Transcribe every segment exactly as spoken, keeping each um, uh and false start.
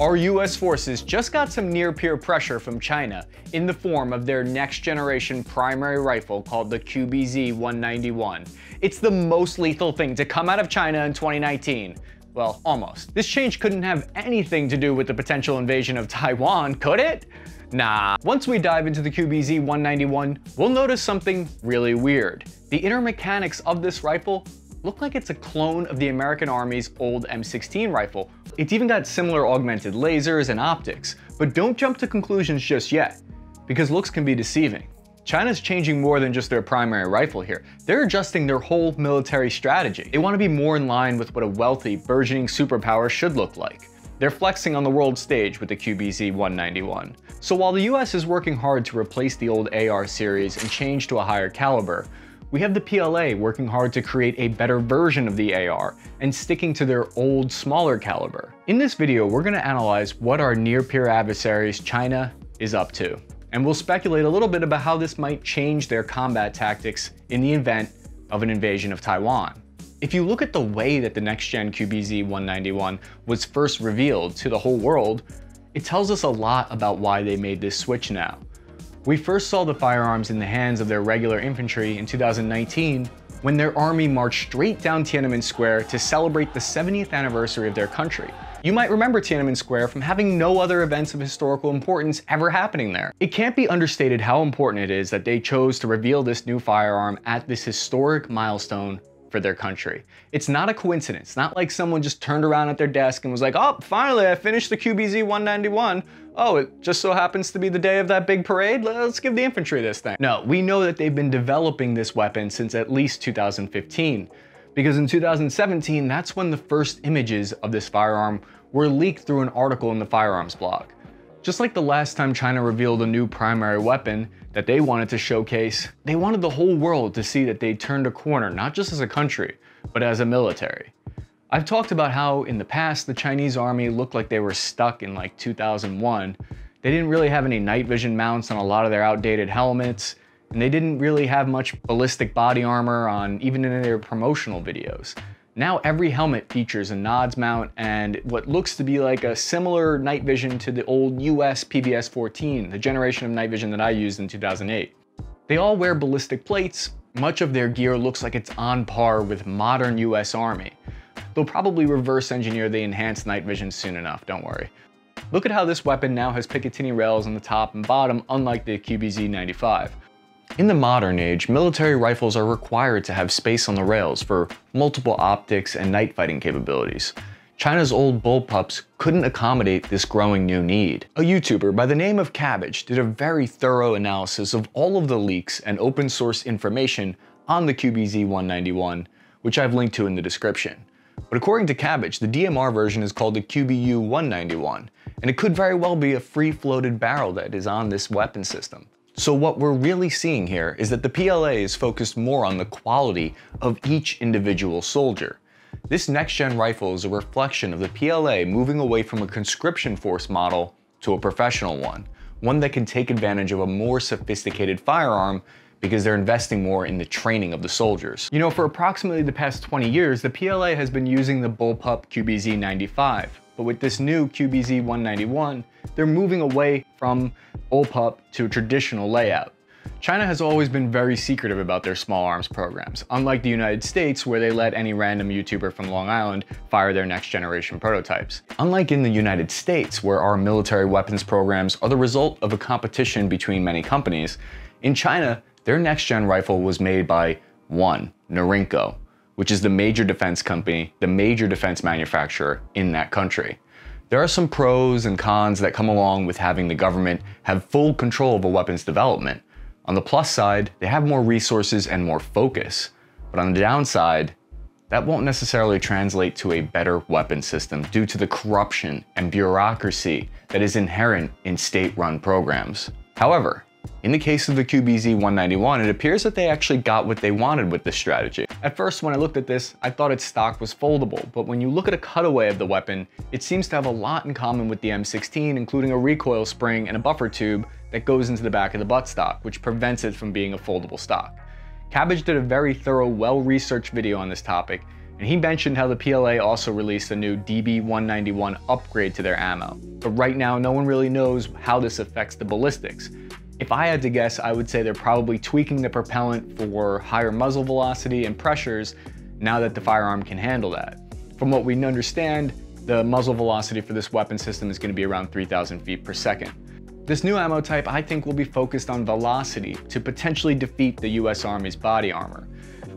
Our U S forces just got some near-peer pressure from China in the form of their next-generation primary rifle called the Q B Z one ninety-one. It's the most lethal thing to come out of China in twenty nineteen. Well, almost. This change couldn't have anything to do with the potential invasion of Taiwan, could it? Nah. Once we dive into the Q B Z one ninety-one, we'll notice something really weird. The inner mechanics of this rifle look like it's a clone of the American Army's old M sixteen rifle. It's even got similar augmented lasers and optics, but don't jump to conclusions just yet, because looks can be deceiving. China's changing more than just their primary rifle here. They're adjusting their whole military strategy. They want to be more in line with what a wealthy, burgeoning superpower should look like. They're flexing on the world stage with the Q B Z one ninety-one. So while the U S is working hard to replace the old A R series and change to a higher caliber, we have the P L A working hard to create a better version of the A R and sticking to their old, smaller caliber. In this video, we're going to analyze what our near-peer adversaries, China, is up to. And we'll speculate a little bit about how this might change their combat tactics in the event of an invasion of Taiwan. If you look at the way that the next-gen Q B Z one ninety-one was first revealed to the whole world, it tells us a lot about why they made this switch now. We first saw the firearms in the hands of their regular infantry in two thousand nineteen when their army marched straight down Tiananmen Square to celebrate the seventieth anniversary of their country. You might remember Tiananmen Square from having no other events of historical importance ever happening there. It can't be understated how important it is that they chose to reveal this new firearm at this historic milestone for their country. It's not a coincidence. Not like someone just turned around at their desk and was like, oh, finally, I finished the Q B Z one ninety-one. Oh, it just so happens to be the day of that big parade. Let's give the infantry this thing. No, we know that they've been developing this weapon since at least two thousand fifteen, because in two thousand seventeen, that's when the first images of this firearm were leaked through an article in the firearms blog. Just like the last time China revealed a new primary weapon that they wanted to showcase, they wanted the whole world to see that they turned a corner, not just as a country, but as a military. I've talked about how in the past, the Chinese army looked like they were stuck in like two thousand one. They didn't really have any night vision mounts on a lot of their outdated helmets, and they didn't really have much ballistic body armor on even in their promotional videos. Now every helmet features a nods mount and what looks to be like a similar night vision to the old U S P B S fourteen, the generation of night vision that I used in two thousand eight. They all wear ballistic plates. Much of their gear looks like it's on par with modern U S Army. They'll probably reverse engineer the enhanced night vision soon enough, don't worry. Look at how this weapon now has Picatinny rails on the top and bottom, unlike the Q B Z ninety-five. In the modern age, military rifles are required to have space on the rails for multiple optics and night fighting capabilities. China's old bullpups couldn't accommodate this growing new need. A YouTuber by the name of Cabbage did a very thorough analysis of all of the leaks and open source information on the Q B Z one ninety-one, which I've linked to in the description. But according to Cabbage, the D M R version is called the Q B U one ninety-one, and it could very well be a free floated barrel that is on this weapon system. So what we're really seeing here is that the P L A is focused more on the quality of each individual soldier. This next-gen rifle is a reflection of the P L A moving away from a conscription force model to a professional one, one that can take advantage of a more sophisticated firearm because they're investing more in the training of the soldiers. You know, for approximately the past twenty years, the P L A has been using the bullpup Q B Z ninety-five, but with this new Q B Z one ninety-one, they're moving away from bullpup to a traditional layout. China has always been very secretive about their small arms programs, unlike the United States, where they let any random YouTuber from Long Island fire their next generation prototypes. Unlike in the United States, where our military weapons programs are the result of a competition between many companies, in China, their next gen rifle was made by one, Norinco, which is the major defense company, the major defense manufacturer in that country. There are some pros and cons that come along with having the government have full control of a weapons development. On the plus side, they have more resources and more focus. But on the downside, that won't necessarily translate to a better weapon system due to the corruption and bureaucracy that is inherent in state-run programs. However, in the case of the Q B Z one ninety-one, it appears that they actually got what they wanted with this strategy. At first, when I looked at this, I thought its stock was foldable, but when you look at a cutaway of the weapon, it seems to have a lot in common with the M sixteen, including a recoil spring and a buffer tube that goes into the back of the buttstock, which prevents it from being a foldable stock. Cabbage did a very thorough, well-researched video on this topic, and he mentioned how the P L A also released a new D B one ninety-one upgrade to their ammo. But right now, no one really knows how this affects the ballistics. If I had to guess, I would say they're probably tweaking the propellant for higher muzzle velocity and pressures now that the firearm can handle that. From what we understand, the muzzle velocity for this weapon system is going to be around three thousand feet per second. This new ammo type, I think, will be focused on velocity to potentially defeat the U S Army's body armor.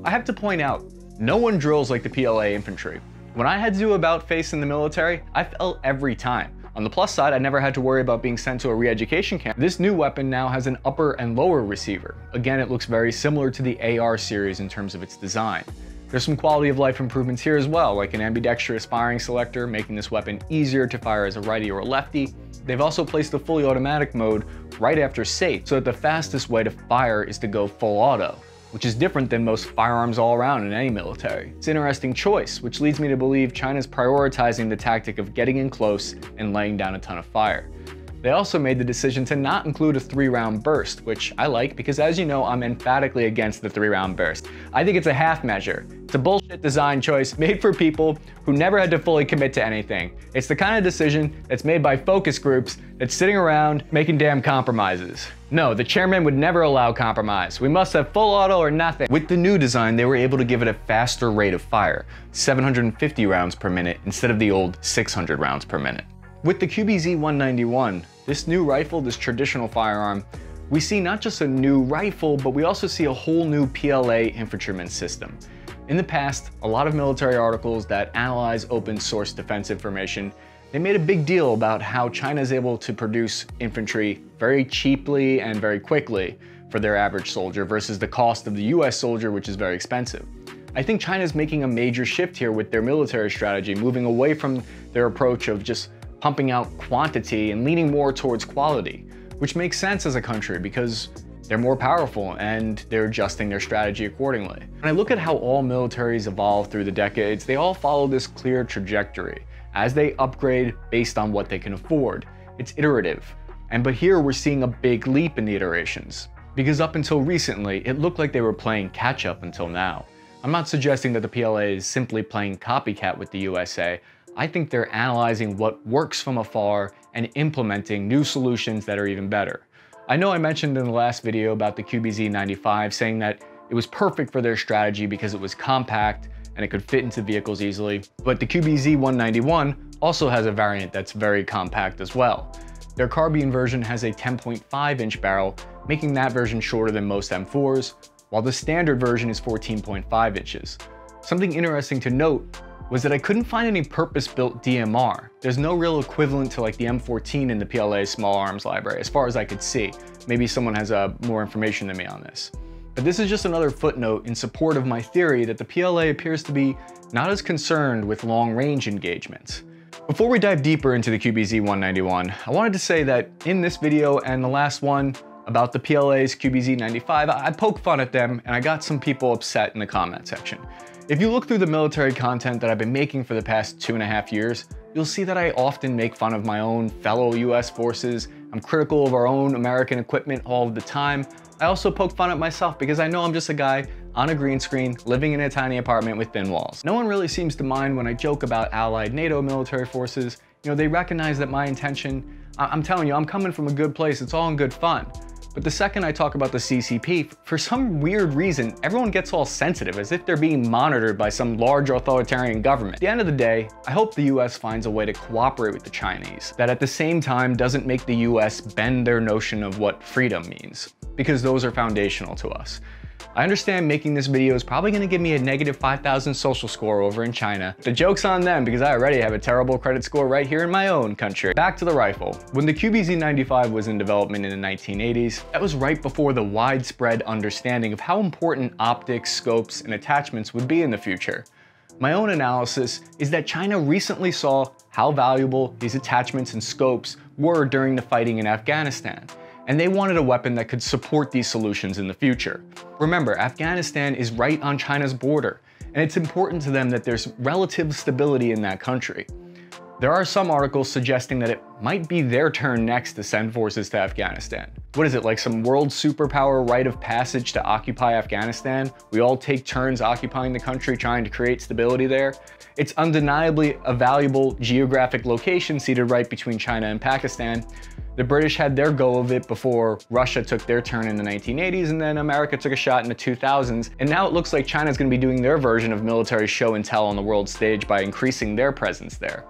I have to point out, no one drills like the P L A infantry. When I had to do about face in the military, I fell every time. On the plus side, I never had to worry about being sent to a re-education camp. This new weapon now has an upper and lower receiver. Again, it looks very similar to the A R series in terms of its design. There's some quality of life improvements here as well, like an ambidextrous firing selector, making this weapon easier to fire as a righty or a lefty. They've also placed the fully automatic mode right after safe, so that the fastest way to fire is to go full auto, which is different than most firearms all around in any military. It's an interesting choice, which leads me to believe China's prioritizing the tactic of getting in close and laying down a ton of fire. They also made the decision to not include a three round burst, which I like because, as you know, I'm emphatically against the three round burst. I think it's a half measure. It's a bullshit design choice made for people who never had to fully commit to anything. It's the kind of decision that's made by focus groups that's sitting around making damn compromises. No, the chairman would never allow compromise. We must have full auto or nothing. With the new design, they were able to give it a faster rate of fire, seven hundred fifty rounds per minute instead of the old six hundred rounds per minute. With the Q B Z one ninety-one, this new rifle, this traditional firearm, we see not just a new rifle, but we also see a whole new P L A infantryman system. In the past, a lot of military articles that analyze open source defense information, they made a big deal about how China is able to produce infantry very cheaply and very quickly for their average soldier versus the cost of the U S soldier, which is very expensive. I think China's making a major shift here with their military strategy, moving away from their approach of just pumping out quantity and leaning more towards quality, which makes sense as a country because they're more powerful and they're adjusting their strategy accordingly. When I look at how all militaries evolve through the decades, they all follow this clear trajectory as they upgrade based on what they can afford. It's iterative. And but here we're seeing a big leap in the iterations because up until recently, it looked like they were playing catch up until now. I'm not suggesting that the P L A is simply playing copycat with the U S A. I think they're analyzing what works from afar and implementing new solutions that are even better. I know I mentioned in the last video about the Q B Z ninety-five saying that it was perfect for their strategy because it was compact and it could fit into vehicles easily, but the Q B Z one ninety-one also has a variant that's very compact as well. Their carbine version has a ten point five inch barrel, making that version shorter than most M fours, while the standard version is fourteen point five inches. Something interesting to note was that I couldn't find any purpose-built D M R. There's no real equivalent to like the M fourteen in the P L A small arms library, as far as I could see. Maybe someone has uh, more information than me on this. But this is just another footnote in support of my theory that the P L A appears to be not as concerned with long-range engagements. Before we dive deeper into the Q B Z one ninety-one, I wanted to say that in this video and the last one about the P L A's Q B Z ninety-five, I poked fun at them and I got some people upset in the comment section. If you look through the military content that I've been making for the past two and a half years, you'll see that I often make fun of my own fellow U S forces. I'm critical of our own American equipment all of the time. I also poke fun at myself because I know I'm just a guy on a green screen living in a tiny apartment with thin walls. No one really seems to mind when I joke about allied NATO military forces. You know, they recognize that my intention, I I'm telling you, I'm coming from a good place. It's all in good fun. But the second I talk about the C C P, for some weird reason, everyone gets all sensitive as if they're being monitored by some large authoritarian government. At the end of the day, I hope the U S finds a way to cooperate with the Chinese that at the same time doesn't make the U S bend their notion of what freedom means, because those are foundational to us. I understand making this video is probably gonna give me a negative five thousand social score over in China. The joke's on them because I already have a terrible credit score right here in my own country. Back to the rifle. When the Q B Z ninety-five was in development in the nineteen eighties, that was right before the widespread understanding of how important optics, scopes, and attachments would be in the future. My own analysis is that China recently saw how valuable these attachments and scopes were during the fighting in Afghanistan, and they wanted a weapon that could support these solutions in the future. Remember, Afghanistan is right on China's border, and it's important to them that there's relative stability in that country. There are some articles suggesting that it might be their turn next to send forces to Afghanistan. what is it, like some world superpower rite of passage to occupy Afghanistan? We all take turns occupying the country, trying to create stability there. It's undeniably a valuable geographic location seated right between China and Pakistan. The British had their go of it before Russia took their turn in the nineteen eighties, and then America took a shot in the two thousands. And now it looks like China's gonna be doing their version of military show and tell on the world stage by increasing their presence there.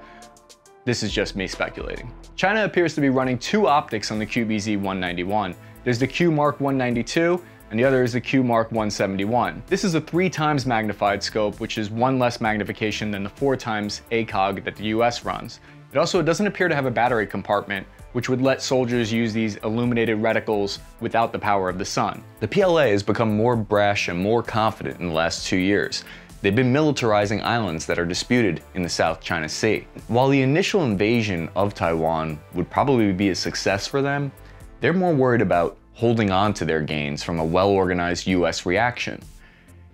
This is just me speculating. China appears to be running two optics on the Q B Z one ninety-one. There's the Q mark one ninety-two, and the other is the Q mark one seventy-one. This is a three times magnified scope, which is one less magnification than the four times ACOG that the U S runs. It also doesn't appear to have a battery compartment, which would let soldiers use these illuminated reticles without the power of the sun. The P L A has become more brash and more confident in the last two years. They've been militarizing islands that are disputed in the South China Sea. While the initial invasion of Taiwan would probably be a success for them, they're more worried about holding on to their gains from a well-organized U S reaction.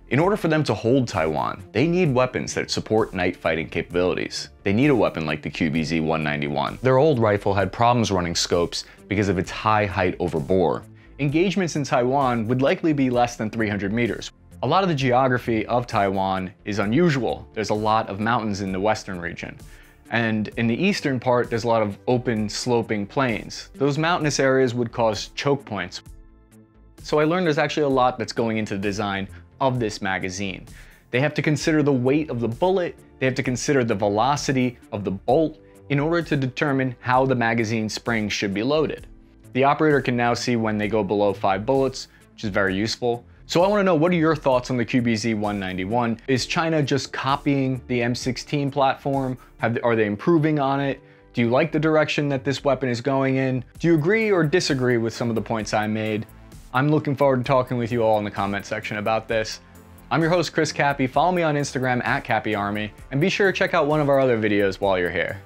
In order for them to hold Taiwan, they need weapons that support night fighting capabilities. They need a weapon like the Q B Z one ninety-one. Their old rifle had problems running scopes because of its high height over bore. Engagements in Taiwan would likely be less than three hundred meters. A lot of the geography of Taiwan is unusual. There's a lot of mountains in the western region. And in the eastern part, there's a lot of open, sloping plains. Those mountainous areas would cause choke points. So I learned there's actually a lot that's going into the design of this magazine. They have to consider the weight of the bullet. They have to consider the velocity of the bolt in order to determine how the magazine springs should be loaded. The operator can now see when they go below five bullets, which is very useful. So I want to know, what are your thoughts on the Q B Z one ninety-one? Is China just copying the M sixteen platform? Have, are they improving on it? Do you like the direction that this weapon is going in? Do you agree or disagree with some of the points I made? I'm looking forward to talking with you all in the comment section about this. I'm your host, Chris Cappy. Follow me on Instagram at Cappy Army, and be sure to check out one of our other videos while you're here.